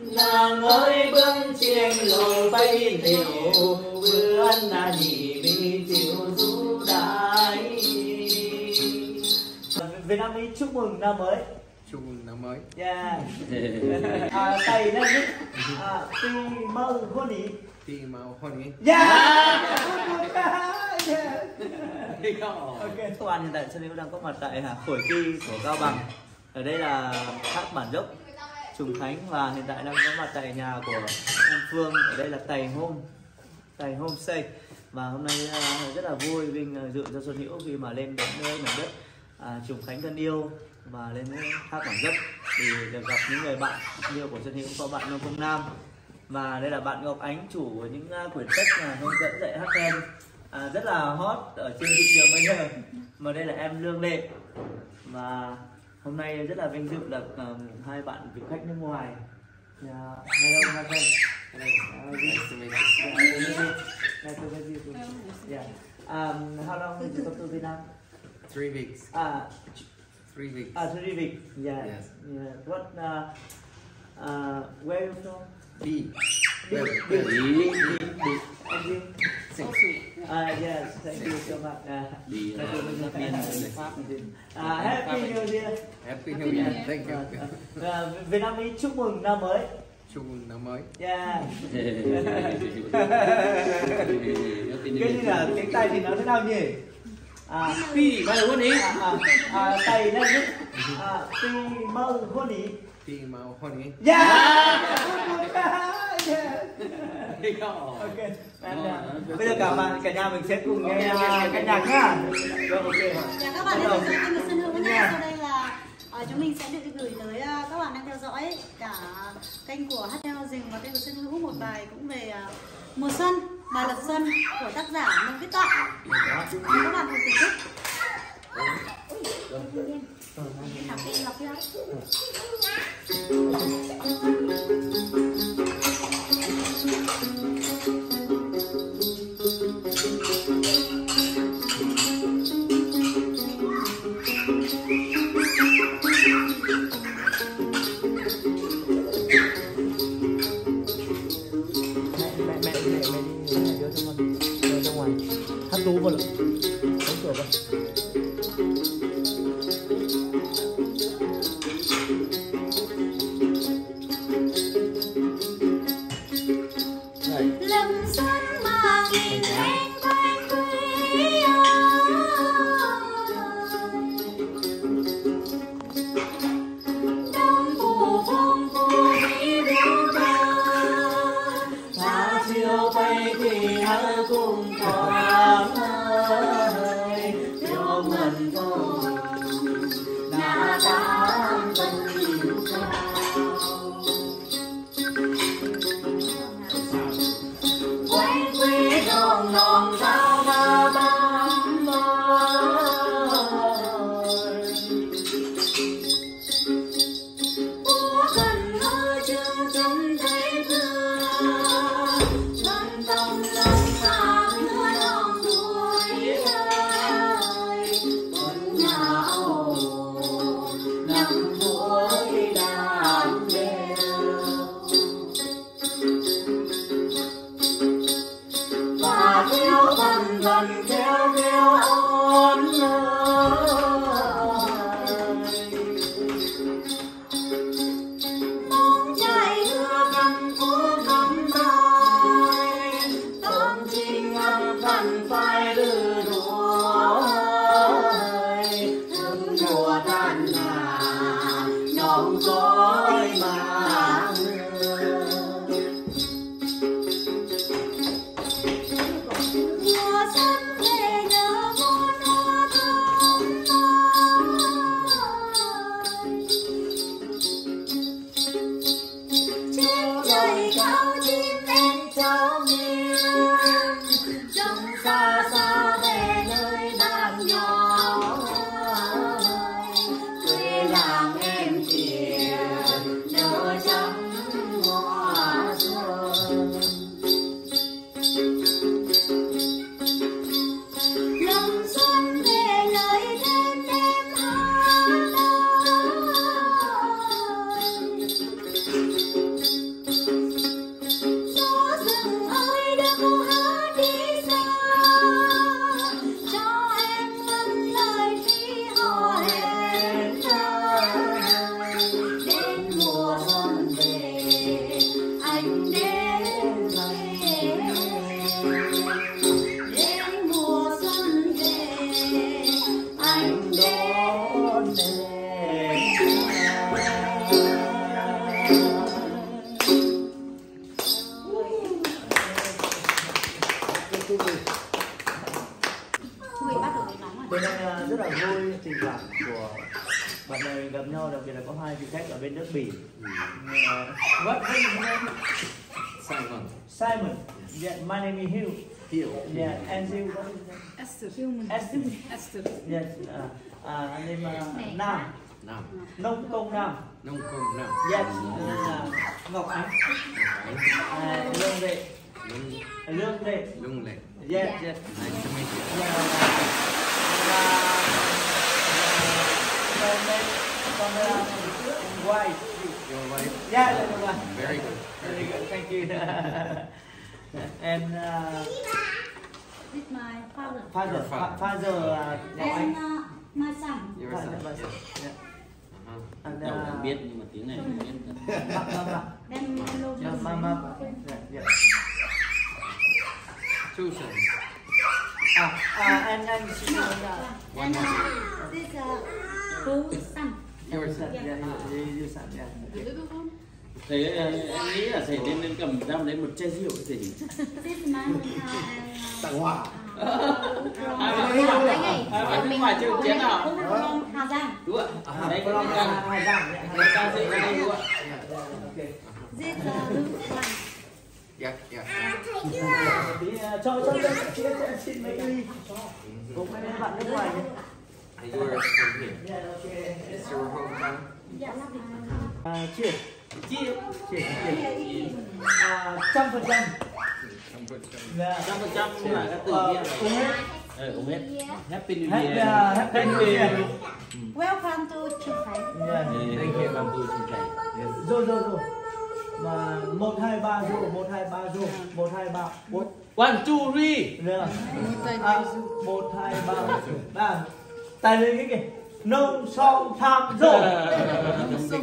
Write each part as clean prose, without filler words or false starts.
nàng ơi bưng chiêng lồi bay tiểu vươn là nhị bi tiểu du đại. Việt Nam đi chúc mừng năm mới. Chúc mừng năm mới. Yeah. Tay nó nhích. Tì mau hôn ý. Tì mau hôn ý. Yeah. Okay. Các bạn hiện tại Xuân Hữu đang có mặt tại Khuổi Kỳ của Cao Bằng. Ở đây là thác Bản Dốc, Trùng Khánh và hiện tại đang có mặt tại nhà của anh Phương. Ở đây là Tài Hôm Xây. Và hôm nay rất là vui Vinh dự cho Xuân Hữu khi mà lên đến nơi mảnh đất Trùng Khánh thân yêu và lên thác Bản Dốc thì được gặp những người bạn yêu của Xuân Hữu, có bạn Nông Công Nam và đây là bạn Ngọc Ánh, chủ của những quyển sách hướng dẫn dạy hát then rất là hot ở trên thị trường bây giờ. Mà đây là em Lương Lệ và hôm nay rất là vinh dự được hai bạn vị khách nước ngoài. Hello, how long did you go to Vietnam? 3 weeks. 3 weeks. 3 weeks. Yeah. Yes. Yeah. What? Where from? Bỉ. Yes. Thank you so much. Happy New Year. Happy New Year. Thank you. Vietnamese chúc mừng năm mới. Chúc mừng năm mới. Yeah. Cái gì là tiếng Tây thì nó thế nào nhỉ? Phi bao giờ hôn ý? Tay nó nhúc. Tì mau hôn ý. Tì mau hôn ý. Yeah. Okay. Bây giờ cả bạn cả nhà mình sẽ cùng nghe cái nhạc nhá. Okay. Các bạn hãy cùng Xuân Hữu với nhau. Sau đây là chúng mình sẽ được gửi tới các bạn đang theo dõi cả kênh của Hát Theo Rình và kênh của Xuân Hữu một bài cũng về mùa xuân, bài Lập Xuân của tác giả Nông Viết Tọa. Các bạn cùng thưởng thức. Thank you. bên nước Bỉ. What is his name? Simon. Simon. Yes. Yeah, my name is Hugh. Hugh. Yeah, and you what is that? Esther. Esther. Esther. Yes. Name Nam. Nam. Nông Công Nam. Nông Công Nam. Yes. Ngọc Ánh. Lương Lệ. Lương Lệ. Lương Lệ. Yes. Yes. Nice to meet you. Wife. Your wife? Yeah, that's one. Very good. Very good. Thank you. And with my father. Father. Father. And my son. Your son. Yeah. And biết nhưng mà tiếng này không biết. Mama. Yeah. Two sons. And she. One son. This two sons. Thầy em nghĩ là thầy nên cầm dao lấy một chai rượu gì tặng hoa. Ở bên ngoài trường chiến nào? Hà Giang. Đúng ạ. Đấy có Long Giang. Hà Giang. Cao Dĩ đây đúng ạ. Dạ, dạ. Thầy cho xin mấy ly. Cũng mấy bạn nước ngoài nhé. You are from here. It's your hometown. Cheer. Cheer. Cheer. 100%. 100% là các từ kia. Cũng hết. Happy New Year. Happy New Year. Welcome to Trùng Khánh. Thank you. Welcome to Trùng Khánh. Rồi rồi rồi. Mà 1 2 3 rồi 1 2 3 rồi 1 2 3 1 2 3. Rồi. 1 2 3 3. Tại đây cái kìa nông song tham rồi.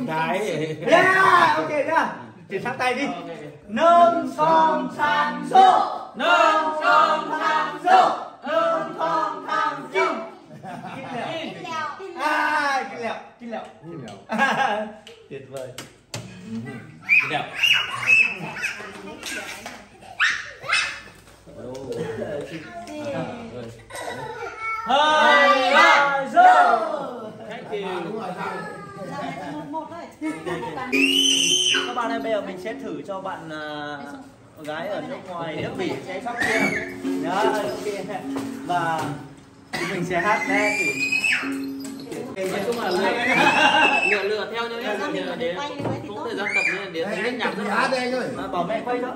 Thái. Yeah, ok nha. Chỉ sát tay đi. Nông song tham rồi. Nông song tham rồi. Nông song tham rồi. Kinh lẹo. Tuyệt vời. Kinh lẹo. Hai ba rồi. Thank you. Các bạn ơi, bây giờ mình sẽ thử cho bạn gái ở nước ngoài nước Bỉ sẽ sắp kia. Đó, ok. Và mình sẽ hát nghe thử. Nói chung là lừa theo nhau nhé. Cũng thời gian tập nên để thấy nhạc thôi. Bảo mẹ quay đó.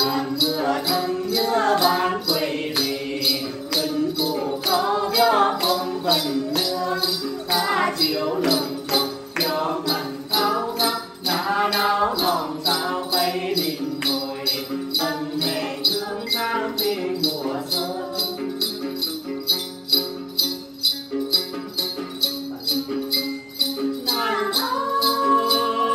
Tan mưa thân nhớ bàn quê về, cần cổ có gió không vần nương. Ta chiều lồng tóc gió mặn cao khắp, đã đáo lòng sao bay đình ngồi. Tân mẹ thương trang về mùa xuân. Oh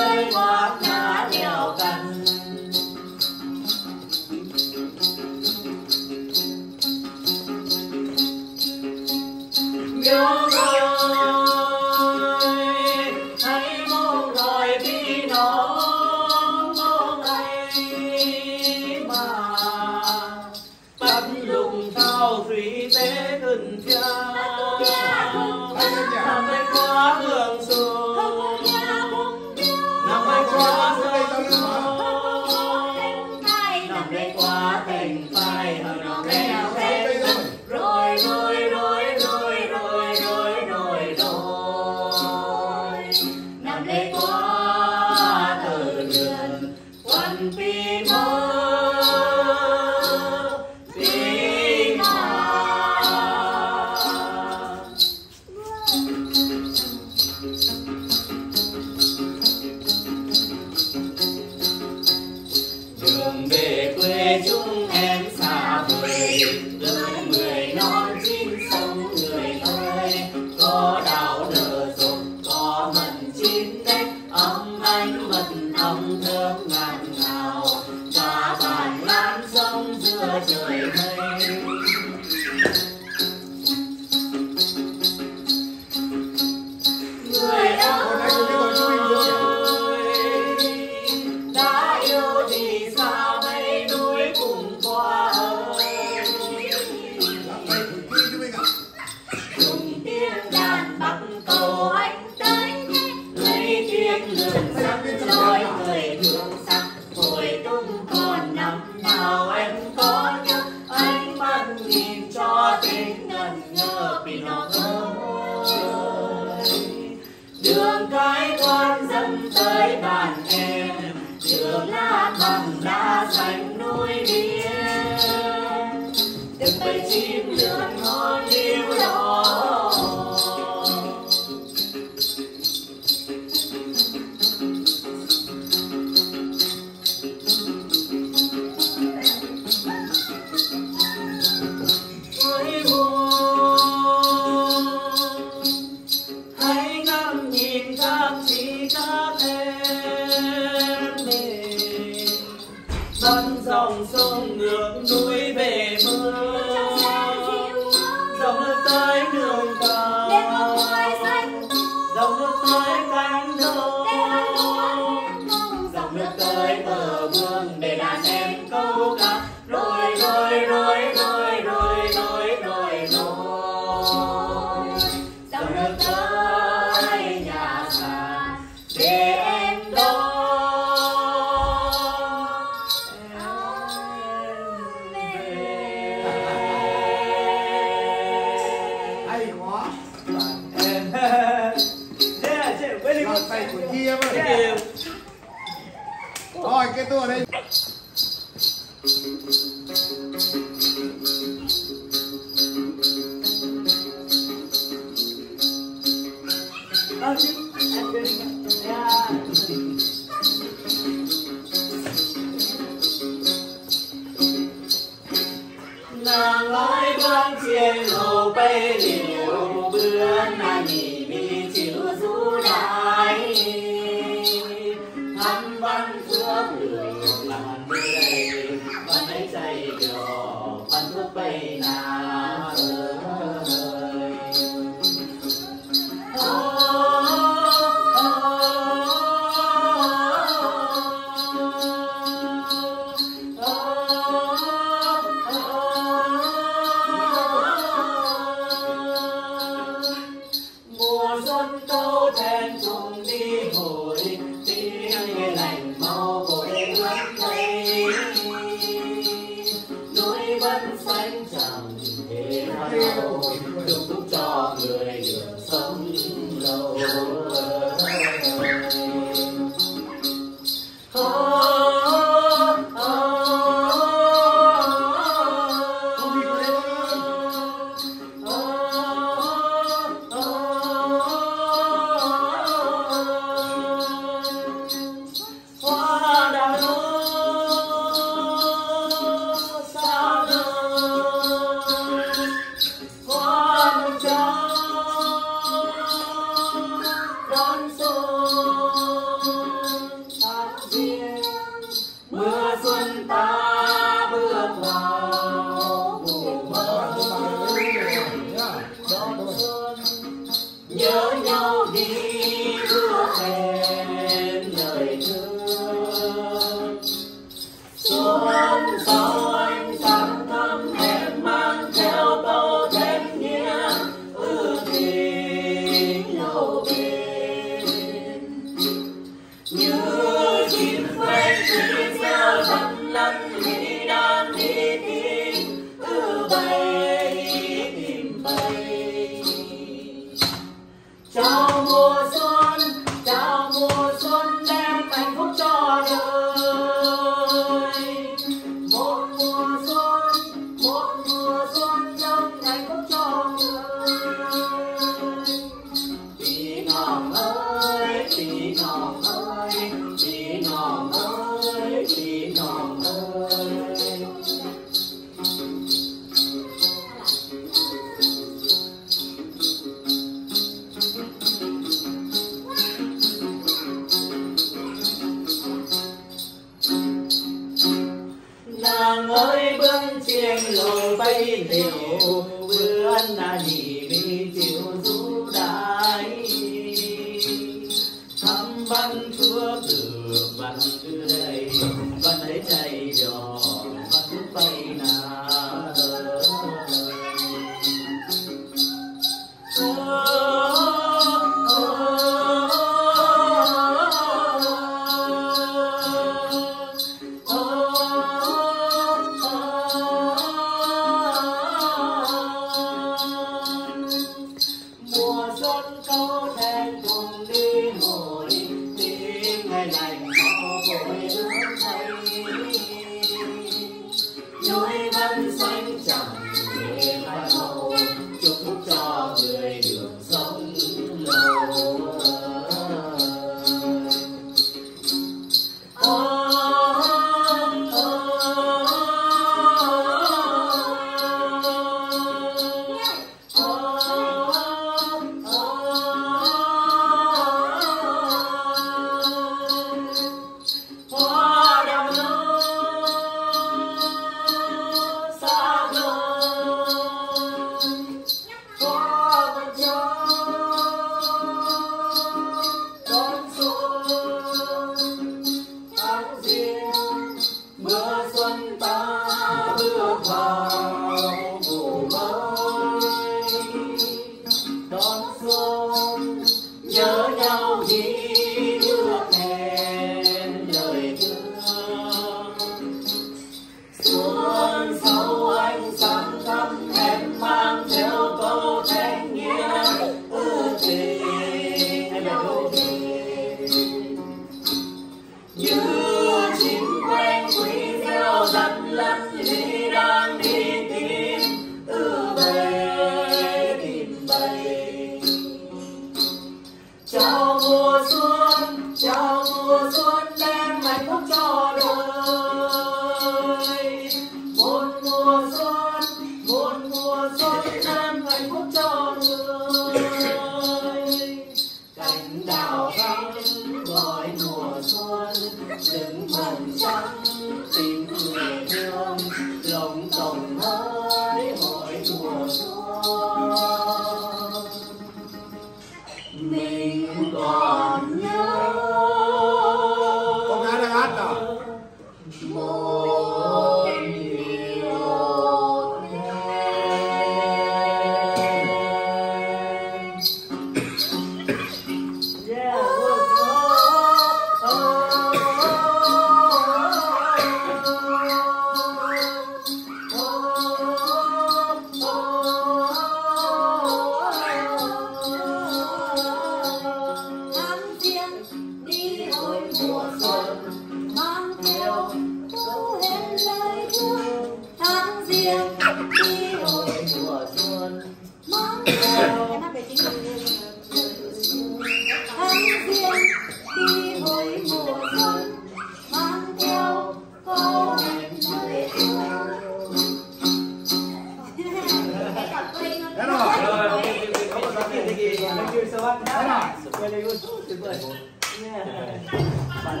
luôn. Bạn không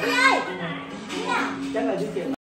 chơi được. Chắc là cái chuyện